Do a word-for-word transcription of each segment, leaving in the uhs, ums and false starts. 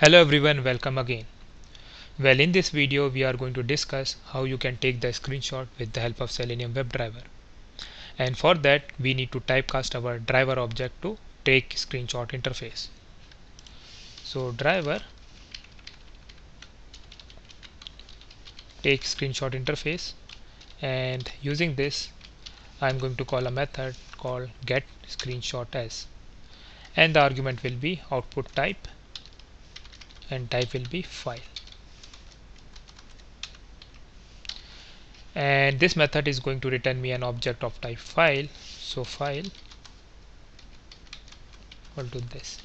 Hello everyone, welcome again. Well, in this video we are going to discuss how you can take the screenshot with the help of Selenium WebDriver. And for that we need to typecast our driver object to take screenshot interface. So driver take screenshot interface, and using this I am going to call a method called getScreenshotAs, and the argument will be output type and type will be file. And this method is going to return me an object of type file. So file will do this.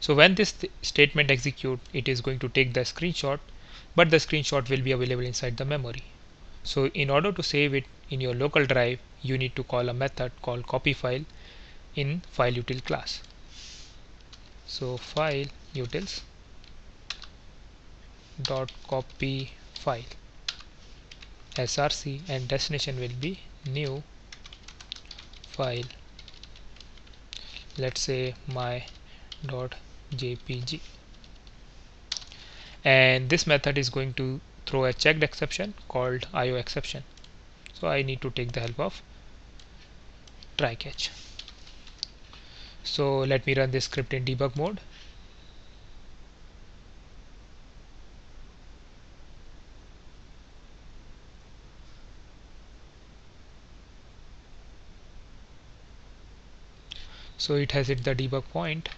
So when this th statement execute, it is going to take the screenshot, but the screenshot will be available inside the memory. So in order to save it in your local drive, you need to call a method called copyFile in fileutil class. So file utils dot copy file src, and destination will be new file, let's say my dot jpg, and this method is going to throw a checked exception called io exception. So I need to take the help of try catch. So let me run this script in debug mode. So it has hit the debug point.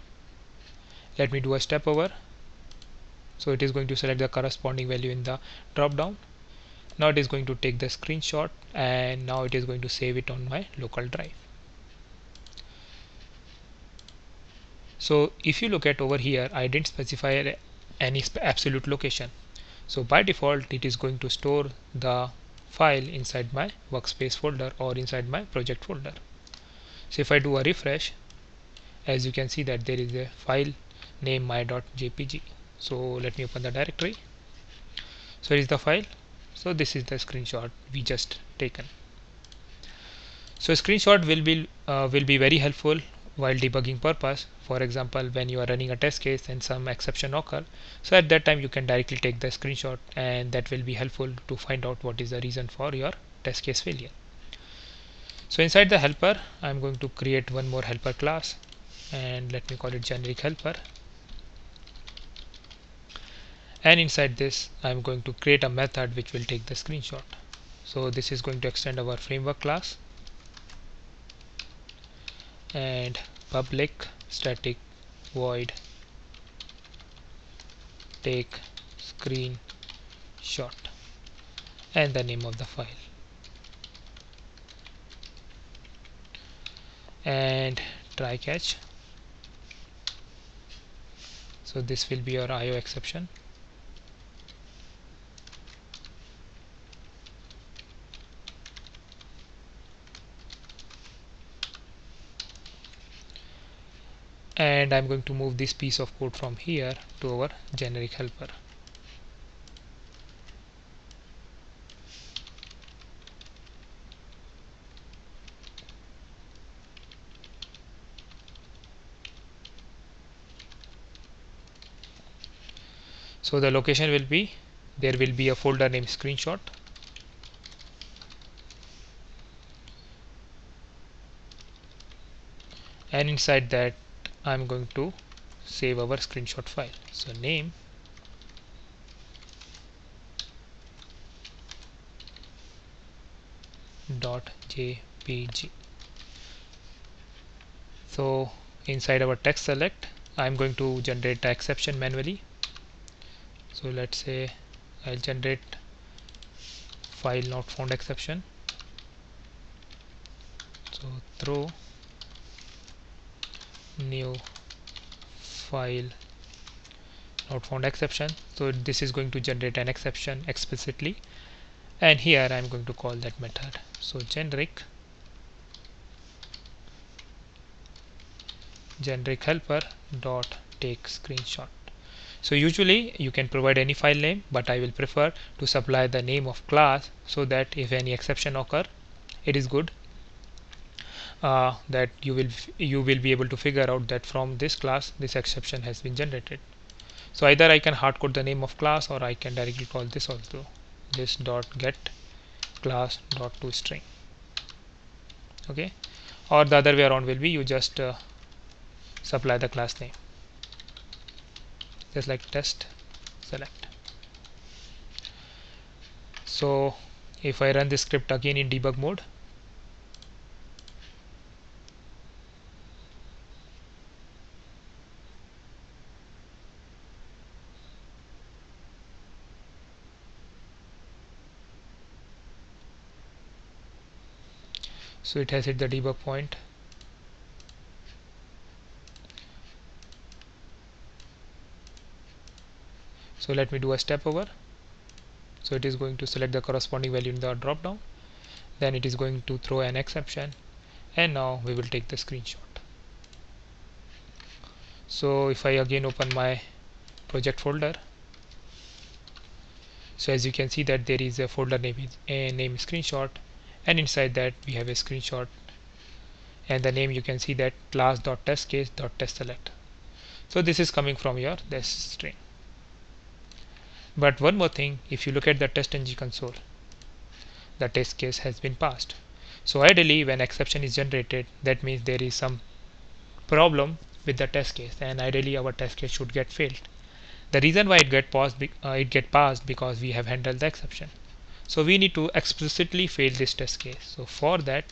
Let me do a step over. So it is going to select the corresponding value in the drop down. Now it is going to take the screenshot, and now it is going to save it on my local drive. So if you look at over here, I didn't specify any absolute location. So by default it is going to store the file inside my workspace folder or inside my project folder. So if I do a refresh, as you can see that there is a file name my.jpg. So let me open the directory. So here is the file. So this is the screenshot we just taken. So screenshot will be uh, will be very helpful while debugging purpose. For example, when you are running a test case and some exception occur, so at that time you can directly take the screenshot, and that will be helpful to find out what is the reason for your test case failure. So inside the helper, I'm going to create one more helper class, and let me call it generic helper. And inside this, I'm going to create a method which will take the screenshot. So this is going to extend our framework class, and public static void take screenshot, and the name of the file. And try catch. So this will be your io exception. And I'm going to move this piece of code from here to our generic helper. So the location will be, there will be a folder named screenshot, and inside that I'm going to save our screenshot file. So name dot jpg. So inside our text select, I'm going to generate an exception manually. So let's say I'll generate file not found exception. So throw new file not found exception. So this is going to generate an exception explicitly, and here I'm going to call that method. So generic generic helper dot take screenshot. So usually you can provide any file name, but I will prefer to supply the name of class so that if any exception occur, it is good uh, that you will you will be able to figure out that from this class this exception has been generated. So either I can hard code the name of class, or I can directly call this also, this dot get class dot to string. Okay, or the other way around will be you just uh, supply the class name, just like test select. So if I run this script again in debug mode, so it has hit the debug point. So let me do a step over. So it is going to select the corresponding value in the drop down, then it is going to throw an exception, and now we will take the screenshot. So if I again open my project folder, so as you can see that there is a folder name, a name screenshot, and inside that we have a screenshot, and the name you can see that class.testCase.testSelect. So this is coming from your test string. But one more thing, if you look at the TestNG console, the test case has been passed. So ideally when exception is generated, that means there is some problem with the test case, and ideally our test case should get failed. The reason why it get passed, uh, it get passed because we have handled the exception. So we need to explicitly fail this test case. So for that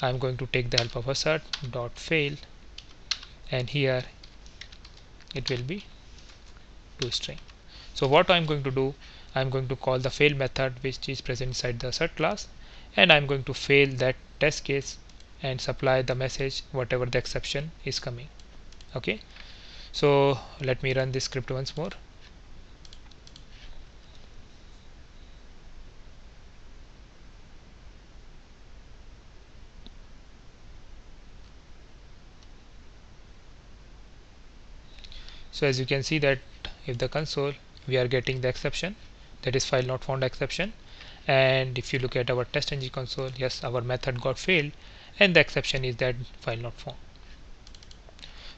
I am going to take the help of assert dot fail, and here it will be toString. So what I am going to do, I am going to call the fail method which is present inside the assert class, and I am going to fail that test case and supply the message whatever the exception is coming. Okay, so let me run this script once more. So as you can see that if the console, we are getting the exception, that is file not found exception, and if you look at our TestNG console, yes, our method got failed and the exception is that file not found.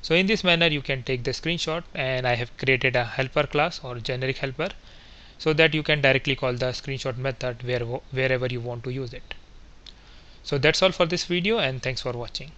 So in this manner you can take the screenshot, and I have created a helper class or generic helper so that you can directly call the screenshot method where, wherever you want to use it. So that's all for this video, and thanks for watching.